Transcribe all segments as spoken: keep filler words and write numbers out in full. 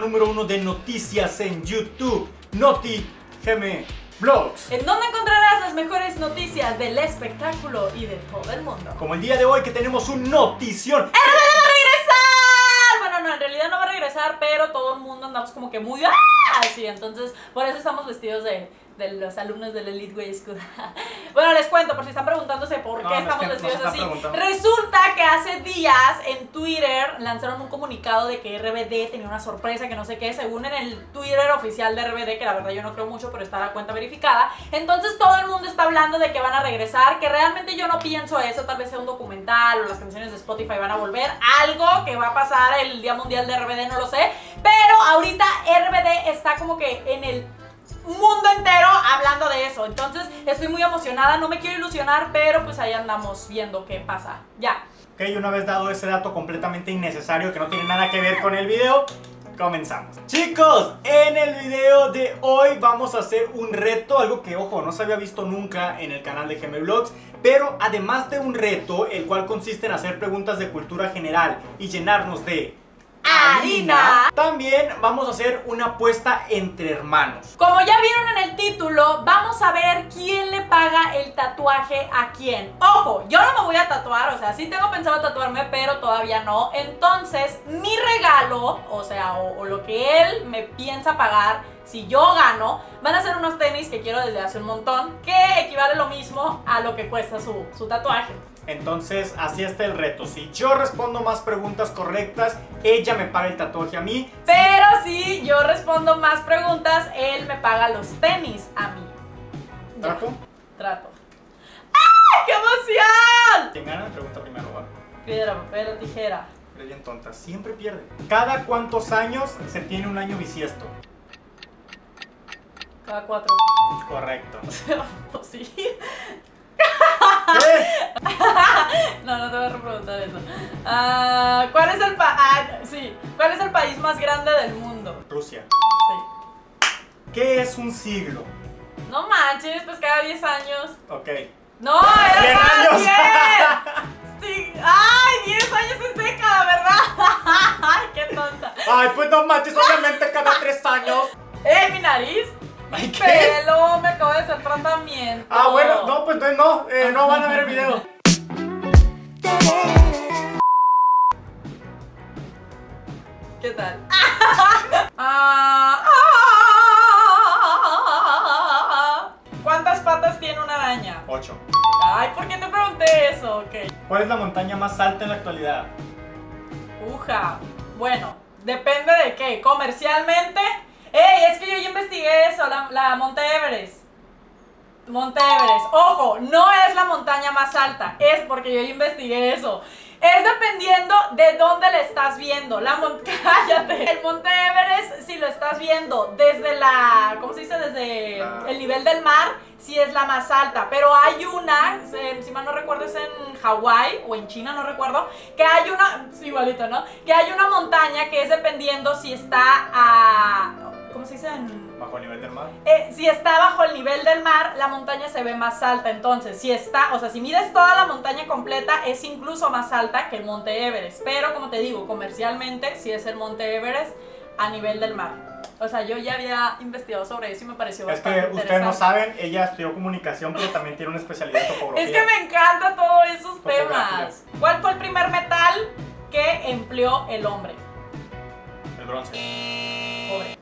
programa número uno de noticias en YouTube, NotiGemeVlogs, en donde encontrarás las mejores noticias del espectáculo y de todo el mundo. Como el día de hoy, que tenemos un notición. ¡R B D va a regresar! Bueno, no, en realidad no va a regresar, pero todo el mundo andamos como que muy así, entonces por eso estamos vestidos de... de los alumnos del Elite Way School. Bueno, les cuento, por si están preguntándose por no, qué estamos vestidos así. Resulta que hace días en Twitter lanzaron un comunicado de que R B D tenía una sorpresa, que no sé qué, según en el Twitter oficial de R B D, que la verdad yo no creo mucho, pero está la cuenta verificada. Entonces todo el mundo está hablando de que van a regresar, que realmente yo no pienso eso, tal vez sea un documental o las canciones de Spotify van a volver, algo que va a pasar el Día Mundial de R B D, no lo sé, pero ahorita R B D está como que en el mundo entero hablando de eso. Entonces estoy muy emocionada, no me quiero ilusionar, pero pues ahí andamos viendo qué pasa. Ya. Ok, una vez dado ese dato completamente innecesario que no tiene nada que ver con el video, comenzamos. Chicos, en el video de hoy vamos a hacer un reto, algo que, ojo, no se había visto nunca en el canal de GemeVlogs, pero además de un reto, el cual consiste en hacer preguntas de cultura general y llenarnos de... harina. También vamos a hacer una apuesta entre hermanos. Como ya vieron en el título, vamos a ver quién le paga el tatuaje a quién. Ojo, yo no me voy a tatuar, o sea, sí tengo pensado tatuarme, pero todavía no. Entonces, mi regalo, o sea, o, o lo que él me piensa pagar si yo gano, van a ser unos tenis que quiero desde hace un montón, que equivale lo mismo a lo que cuesta su, su tatuaje. Entonces, así está el reto. Si yo respondo más preguntas correctas, ella me paga el tatuaje a mí. Pero si yo respondo más preguntas, él me paga los tenis a mí. ¿Trato? Trato. ¡Ay, qué emoción! ¿Quién gana? Pregunta primero, va. Piedra, papel o tijera. Pero bien tonta, siempre pierde. ¿Cada cuántos años se tiene un año bisiesto? Cada cuatro. Correcto. Pues sí. ¿Qué? No, no te voy a preguntar eso. Uh, ¿Cuál es el pa ah, sí. ¿Cuál es el país más grande del mundo? Rusia. Sí. ¿Qué es un siglo? No manches, pues cada diez años. Ok. No, era cada diez. Sí. Ay, diez años es década, ¿verdad? Ay, qué tonta. Ay, pues no manches, obviamente cada tres años. Eh, mi nariz. Mi pelo, me acabo de hacer tratamiento. Ah, bueno, no, pues entonces no, eh, no van a ver el video. ¿Qué tal? ¿Cuántas patas tiene una araña? Ocho. Ay, ¿por qué te pregunté eso? Okay. ¿Cuál es la montaña más alta en la actualidad? Uja. Bueno, depende de qué. Comercialmente... ¡Ey! Es que yo ya investigué eso, la, la Monte Everest. Monte Everest. Ojo, no es la montaña más alta, es porque yo ya investigué eso. Es dependiendo de dónde le estás viendo. La mon... ¡Cállate! El Monte Everest, si lo estás viendo desde la... ¿Cómo se dice? Desde el nivel del mar, sí es la más alta. Pero hay una, si mal no recuerdo es en Hawái o en China, no recuerdo, que hay una... Igualito, ¿no? Que hay una montaña que es dependiendo si está a... ¿Cómo se dice? En... ¿Bajo el nivel del mar? Eh, si está bajo el nivel del mar, la montaña se ve más alta. Entonces, si está, o sea, si mides toda la montaña completa, es incluso más alta que el Monte Everest. Pero, como te digo, comercialmente, si es el Monte Everest a nivel del mar. O sea, yo ya había investigado sobre eso y me pareció es bastante interesante. Es que ustedes no saben, ella estudió comunicación, pero también tiene una especialidad en topografía. Es que me encanta todos esos topografía. Temas. ¿Cuál fue el primer metal que empleó el hombre? El bronce. Pobre.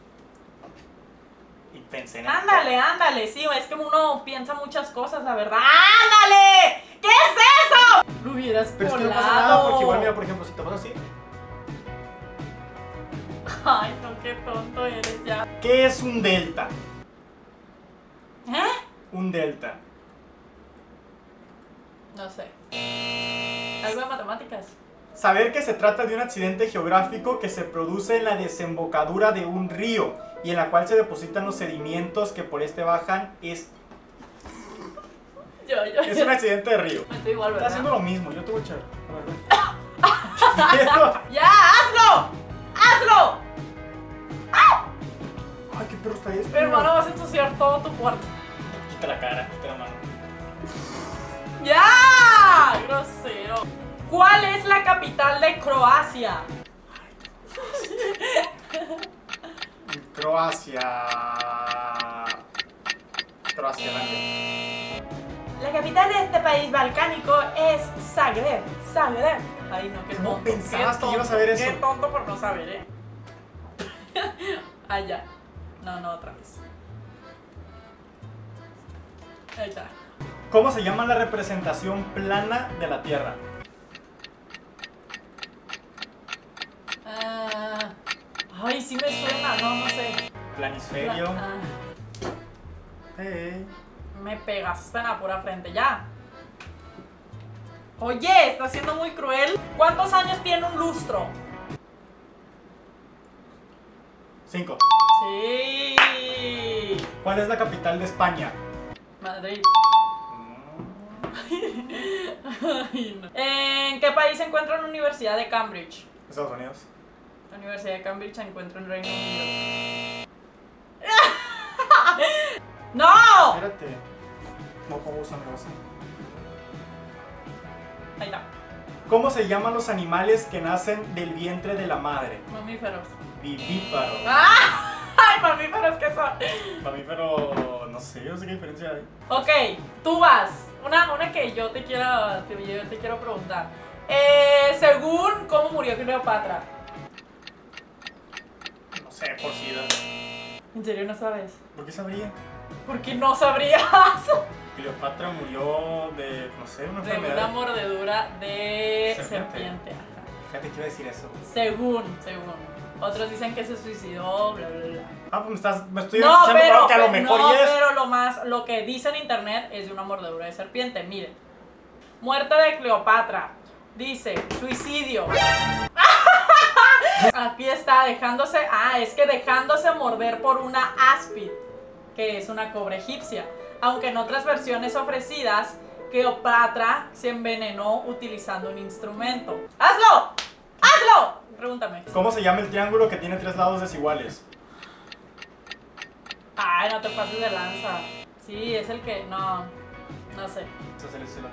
Pensé en ándale, esto. ándale, sí, es que uno piensa muchas cosas, la verdad. ¡Ándale! ¿Qué es eso? Lo hubieras Pero colado. Es que no pasa nada, porque igual, mira, por ejemplo, si te vas así. Ay, no, qué tonto eres ya. ¿Qué es un delta? ¿Eh? Un delta. No sé. ¿Algo de matemáticas? Saber que se trata de un accidente geográfico que se produce en la desembocadura de un río y en la cual se depositan los sedimentos que por este bajan es... Yo, yo, es yo. un accidente de río. Me estoy igual, ¿verdad? Está haciendo lo mismo, yo te voy a echar. A ver, ¡ya! ¡Hazlo! ¡Hazlo! ¡Ah! ¡Ay, qué perro está ahí! Pero hermano, vas a ensuciar todo tu cuarto. Quita la cara, quita la mano. ¡Ya! ¡Grosero! ¿Cuál es la capital de Croacia? Croacia. Croacia, la La capital de este país balcánico es Zagreb. Zagreb. Ay, no, qué tonto. ¿Cómo pensabas que ibas a ver eso? Qué tonto por no saber, ¿eh? Allá. No, no, otra vez. Ahí está. ¿Cómo se llama la representación plana de la Tierra? Ah, ay, sí me suena, no, no sé. Planisferio. Plan, ah. Hey. Me pegaste en la pura frente, ya. Oye, está siendo muy cruel. ¿Cuántos años tiene un lustro? Cinco. Sí. ¿Cuál es la capital de España? Madrid. Ay, no. ¿En qué país se encuentra la Universidad de Cambridge? Estados Unidos. La Universidad de Cambridge se encuentra en Reino Unido. ¡No! Espérate. Mojo, usa, me usa. Ahí está. ¿Cómo se llaman los animales que nacen del vientre de la madre? Mamíferos. Vivíparos. ¡Ah! ¡Ay, mamíferos que son! Mamífero, no sé, no sé qué diferencia hay. Ok, tú vas. Una, una que yo te quiero, te, yo te quiero preguntar. Eh, según cómo murió Cleopatra. No sé, por sida. ¿En serio no sabes? ¿Por qué sabría? Porque no sabrías. Cleopatra murió de, no sé, una enfermedad. De una mordedura de serpiente. serpiente. Fíjate que iba a decir eso. Según, según. Otros dicen que se suicidó, bla, bla, bla. Ah, pues me, estás, me estoy no, echando pero, que a lo mejor no, es... pero lo más, lo que dice en internet es de una mordedura de serpiente, miren. Muerte de Cleopatra. Dice, suicidio. Aquí está, dejándose... Ah, es que dejándose morder por una áspid, que es una cobra egipcia. Aunque en otras versiones ofrecidas, Cleopatra se envenenó utilizando un instrumento. ¡Hazlo! ¡Hazlo! Pregúntame. ¿Cómo se llama el triángulo que tiene tres lados desiguales? Ay, no te pases de lanza. Sí, es el que... No, no sé. Eso es el estilo.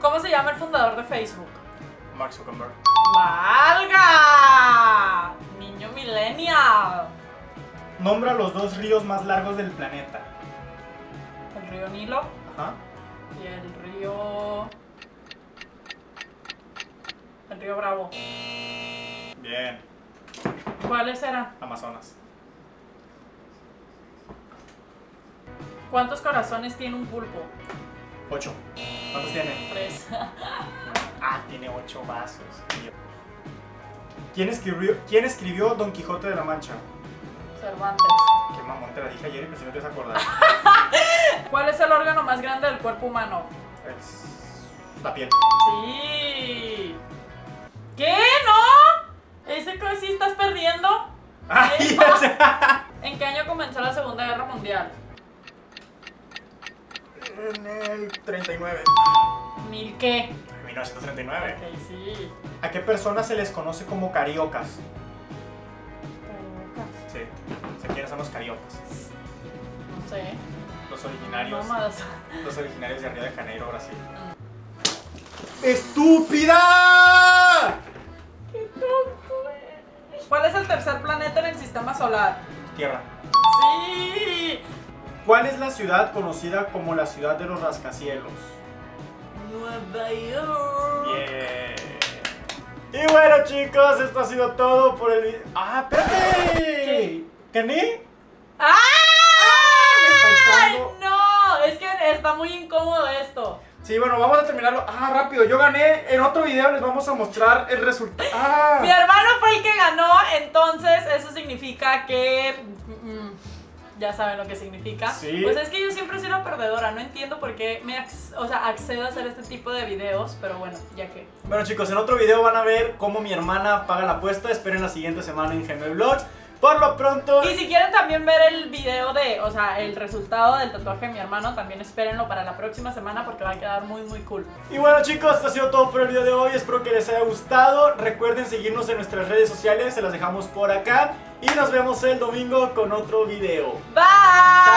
¿Cómo se llama el fundador de Facebook? Mark Zuckerberg. ¡Valga! Niño millennial. Nombra los dos ríos más largos del planeta. El río Nilo. Ajá. Y el río... El río Bravo. Bien. ¿Cuáles eran? Amazonas. ¿Cuántos corazones tiene un pulpo? Ocho. ¿Cuántos tiene? Tres. Ah, tiene ocho vasos. ¿Quién escribió, ¿Quién escribió Don Quijote de la Mancha? Cervantes. Qué mamón, te la dije ayer y pues si no te vas a acordar. ¿Cuál es el órgano más grande del cuerpo humano? Es la piel. Sí. ¿Qué? ¿No? ¿Ese que sí estás perdiendo? Ay, ¿en qué año comenzó la Segunda Guerra Mundial? En el treinta y nueve. ¿Mil qué? En mil novecientos treinta y nueve. Ok, sí. ¿A qué personas se les conoce como cariocas? ¿Cariocas? Sí, se quieren son los cariocas. No sé. Los originarios. Nómadas. Los originarios de Río de Janeiro, Brasil. Mm. ¡Estúpida! ¿Cuál es el tercer planeta en el sistema solar? Tierra. ¡Sí! ¿Cuál es la ciudad conocida como la ciudad de los rascacielos? Nueva York. Yeah. Y bueno, chicos, esto ha sido todo por el video. ¡Ah, espérate! ¿Qué? ¡Ah! ¡Ay, no! Es que está muy incómodo esto. Sí, bueno, vamos a terminarlo. Ah, rápido, yo gané. En otro video les vamos a mostrar el resultado. Ah. Mi hermano fue el que ganó, entonces eso significa que... Mm, ya saben lo que significa. Sí. Pues es que yo siempre he sido perdedora, no entiendo por qué me o sea, accedo a hacer este tipo de videos, pero bueno, ya que... Bueno chicos, en otro video van a ver cómo mi hermana paga la apuesta. Esperen la siguiente semana en GemeVlogs. Por lo pronto. Y si quieren también ver el video de, o sea, el resultado del tatuaje de mi hermano, también espérenlo para la próxima semana porque va a quedar muy muy cool. Y bueno chicos, esto ha sido todo por el video de hoy. Espero que les haya gustado. Recuerden seguirnos en nuestras redes sociales, se las dejamos por acá. Y nos vemos el domingo con otro video. Bye.